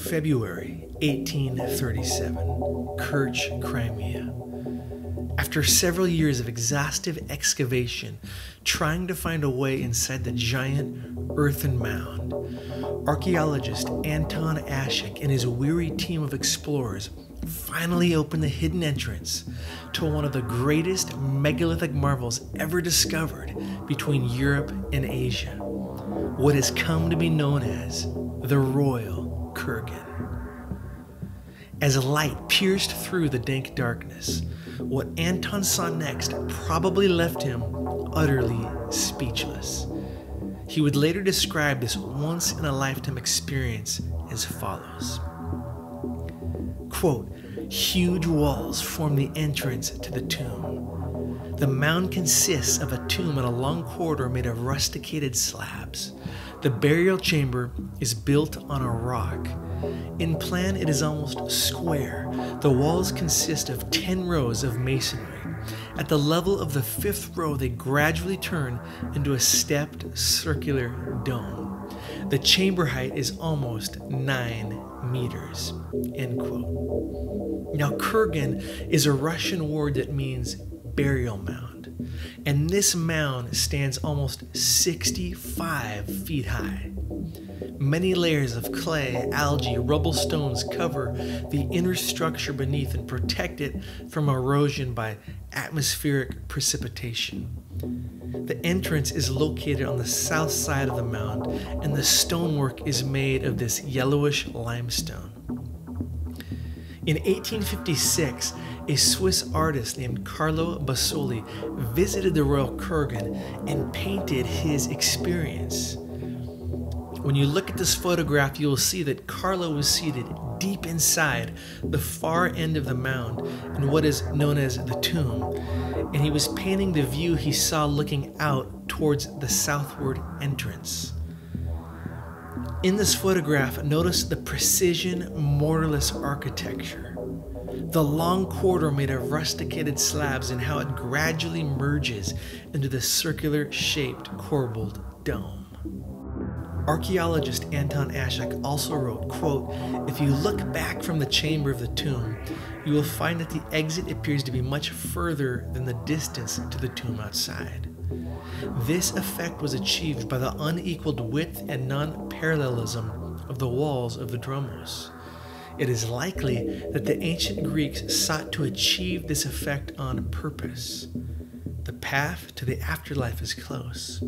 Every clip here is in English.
February 1837, Kerch, Crimea. After several years of exhaustive excavation, trying to find a way inside the giant earthen mound, archaeologist Anton Ashik and his weary team of explorers finally opened the hidden entrance to one of the greatest megalithic marvels ever discovered between Europe and Asia, what has come to be known as the Royal Kurgan. As light pierced through the dank darkness, what Anton saw next probably left him utterly speechless. He would later describe this once-in-a-lifetime experience as follows. Quote, "Huge walls form the entrance to the tomb. The mound consists of a tomb and a long corridor made of rusticated slabs. The burial chamber is built on a rock. In plan, it is almost square. The walls consist of 10 rows of masonry. At the level of the 5th row, they gradually turn into a stepped circular dome. The chamber height is almost 9 meters. End quote. Now, Kurgan is a Russian word that means burial mound, and this mound stands almost 65 feet high. Many layers of clay, algae, rubble stones cover the inner structure beneath and protect it from erosion by atmospheric precipitation. The entrance is located on the south side of the mound, and the stonework is made of this yellowish limestone. In 1856, a Swiss artist named Carlo Basoli visited the Royal Kurgan and painted his experience. When you look at this photograph, you will see that Carlo was seated deep inside the far end of the mound in what is known as the tomb, and he was painting the view he saw looking out towards the southward entrance. In this photograph, notice the precision mortarless architecture, the long corridor made of rusticated slabs, and how it gradually merges into the circular shaped corbelled dome. Archaeologist Anton Ashik also wrote, quote, "If you look back from the chamber of the tomb, you will find that the exit appears to be much further than the distance to the tomb outside. This effect was achieved by the unequaled width and non-parallelism of the walls of the dromos. It is likely that the ancient Greeks sought to achieve this effect on purpose. The path to the afterlife is close,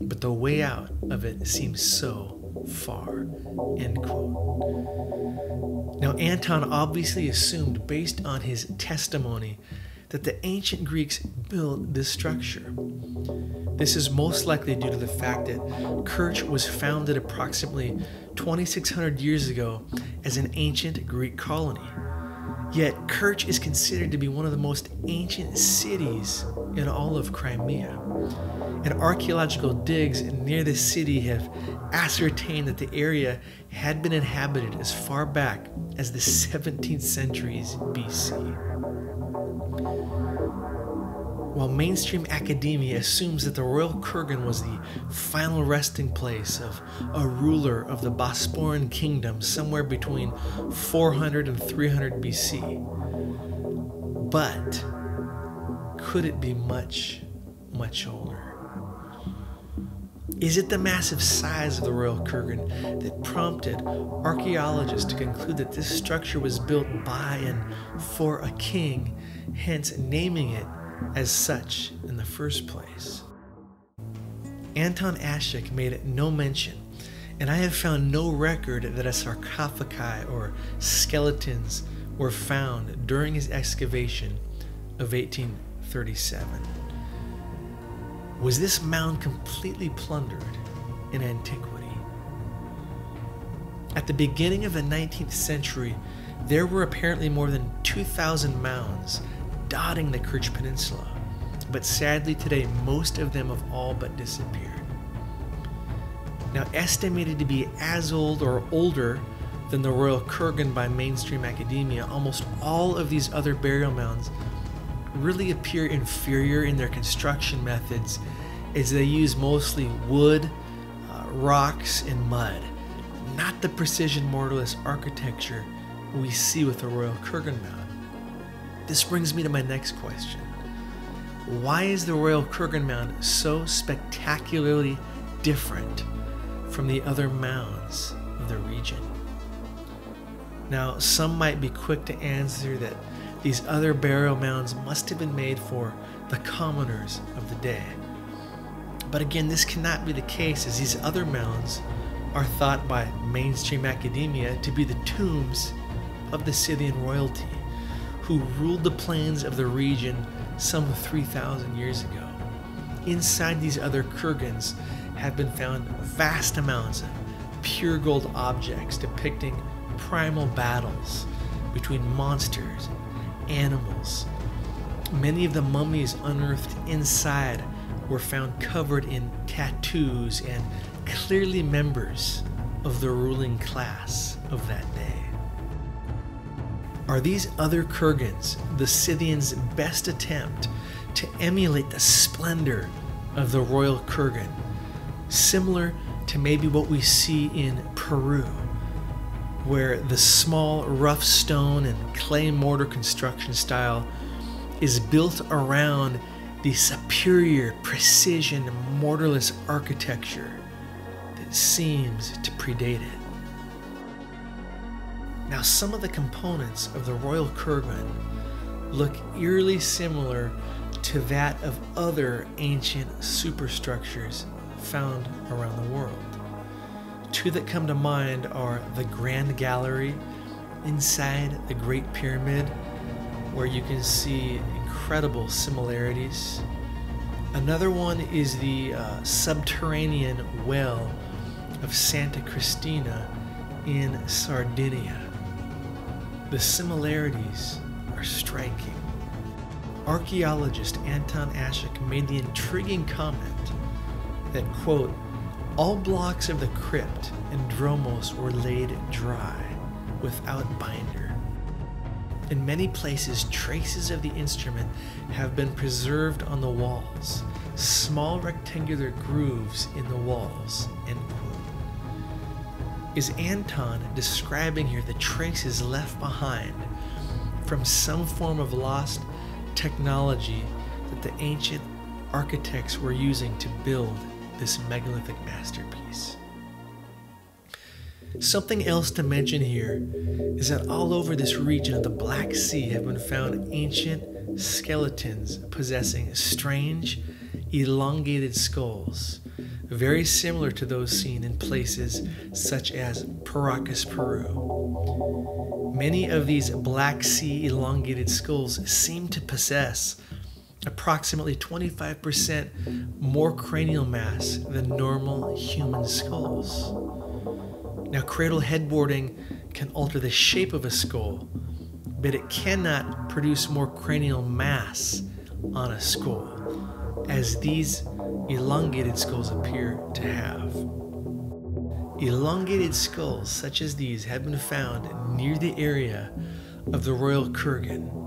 but the way out of it seems so far." End quote. Now, Anton obviously assumed, based on his testimony, that the ancient Greeks built this structure. This is most likely due to the fact that Kerch was founded approximately 2,600 years ago as an ancient Greek colony. Yet, Kerch is considered to be one of the most ancient cities in all of Crimea, and archaeological digs near the city have ascertained that the area had been inhabited as far back as the 17th centuries BC. While mainstream academia assumes that the Royal Kurgan was the final resting place of a ruler of the Bosporan Kingdom somewhere between 400 and 300 BC, but could it be much, much older? Is it the massive size of the Royal Kurgan that prompted archaeologists to conclude that this structure was built by and for a king, hence naming it as such in the first place? Anton Ashik made no mention, and I have found no record that a sarcophagi or skeletons were found during his excavation of 1837. Was this mound completely plundered in antiquity? At the beginning of the 19th century, there were apparently more than 2,000 mounds dotting the Kerch Peninsula, but sadly today most of them have all but disappeared. Now, estimated to be as old or older than the Royal Kurgan by mainstream academia, almost all of these other burial mounds really appear inferior in their construction methods, as they use mostly wood, rocks, and mud, not the precision mortarless architecture we see with the Royal Kurgan mound. This brings me to my next question. Why is the Royal Kurgan mound so spectacularly different from the other mounds of the region? Now, some might be quick to answer that these other burial mounds must have been made for the commoners of the day. But again, this cannot be the case, as these other mounds are thought by mainstream academia to be the tombs of the Scythian royalty, who ruled the plains of the region some 3,000 years ago. Inside these other kurgans have been found vast amounts of pure gold objects depicting primal battles between monsters and animals. Many of the mummies unearthed inside were found covered in tattoos and clearly members of the ruling class of that day. Are these other kurgans the Scythians' best attempt to emulate the splendor of the Royal Kurgan, similar to maybe what we see in Peru, where the small rough stone and clay mortar construction style is built around the superior precision mortarless architecture that seems to predate it? Now, some of the components of the Royal Kurgan look eerily similar to that of other ancient superstructures found around the world. Two that come to mind are the Grand Gallery inside the Great Pyramid, where you can see incredible similarities. Another one is the subterranean well of Santa Cristina in Sardinia. The similarities are striking. Archaeologist Anton Ashik made the intriguing comment that, quote, all blocks of the crypt and dromos were laid dry, without binder. In many places, traces of the instrument have been preserved on the walls, small rectangular grooves in the walls, end quote. Is Anton describing here the traces left behind from some form of lost technology that the ancient architects were using to build this megalithic masterpiece? Something else to mention here is that all over this region of the Black Sea have been found ancient skeletons possessing strange, elongated skulls, very similar to those seen in places such as Paracas, Peru. Many of these Black Sea elongated skulls seem to possess approximately 25% more cranial mass than normal human skulls. Now, cradle headboarding can alter the shape of a skull, but it cannot produce more cranial mass on a skull, as these elongated skulls appear to have. Elongated skulls such as these have been found near the area of the Royal Kurgan.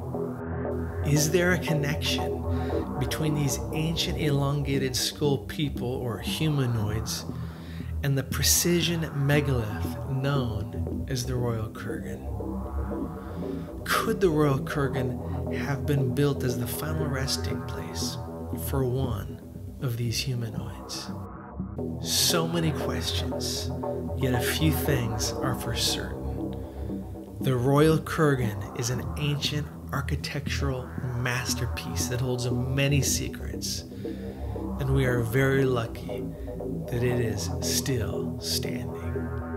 Is there a connection between these ancient elongated skull people, or humanoids, and the precision megalith known as the Royal Kurgan? Could the Royal Kurgan have been built as the final resting place for one of these humanoids? So many questions, yet a few things are for certain. The Royal Kurgan is an ancient architectural masterpiece that holds many secrets, and we are very lucky that it is still standing.